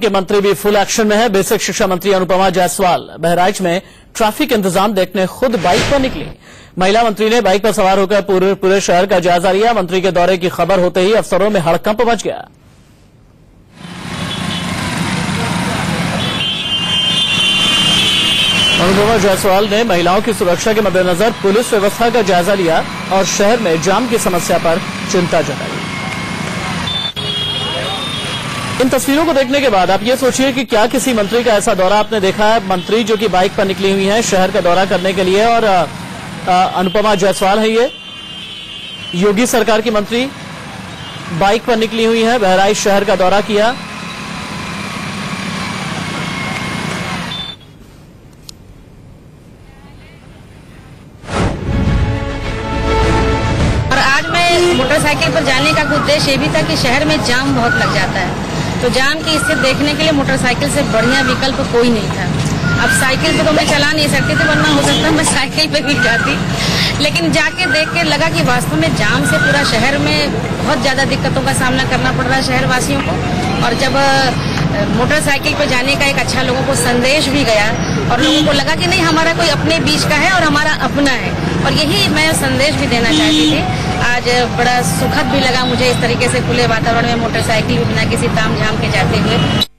के मंत्री भी फुल एक्शन में है। बेसिक शिक्षा मंत्री अनुपमा जायसवाल बहराइच में ट्रैफिक इंतजाम देखने खुद बाइक पर निकली। महिला मंत्री ने बाइक पर सवार होकर पूरे शहर का जायजा लिया। मंत्री के दौरे की खबर होते ही अफसरों में हड़कंप मच गया। अनुपमा जायसवाल ने महिलाओं की सुरक्षा के मद्देनजर पुलिस व्यवस्था का जायजा लिया और शहर में जाम की समस्या पर चिंता जताई। इन तस्वीरों को देखने के बाद आप ये सोचिए कि क्या किसी मंत्री का ऐसा दौरा आपने देखा है? मंत्री जो कि बाइक पर निकली हुई हैं शहर का दौरा करने के लिए, और अनुपमा जायसवाल है, ये योगी सरकार की मंत्री, बाइक पर निकली हुई हैं, बहराइच शहर का दौरा किया। और आज मैं मोटरसाइकिल पर जाने का उद्देश्य ये भी था कि शहर में जाम बहुत लग जाता है, तो जाम की स्थिति देखने के लिए मोटरसाइकिल से बढ़िया विकल्प कोई नहीं था। अब साइकिल पे तो मैं चला नहीं सकती थी, वरना हो सकता मैं साइकिल पे भी जाती, लेकिन जाके देख के लगा कि वास्तव में जाम से पूरा शहर में बहुत ज्यादा दिक्कतों का सामना करना पड़ रहा है शहरवासियों को। और जब मोटरसाइकिल पे जाने का एक अच्छा लोगों को संदेश भी गया और लोगों को लगा कि नहीं, हमारा कोई अपने बीच का है और हमारा अपना है, और यही मैं संदेश भी देना चाहती थी। आज बड़ा सुखद भी लगा मुझे इस तरीके से खुले वातावरण में मोटरसाइकिल बिना किसी ताम झाम के जाते हुए।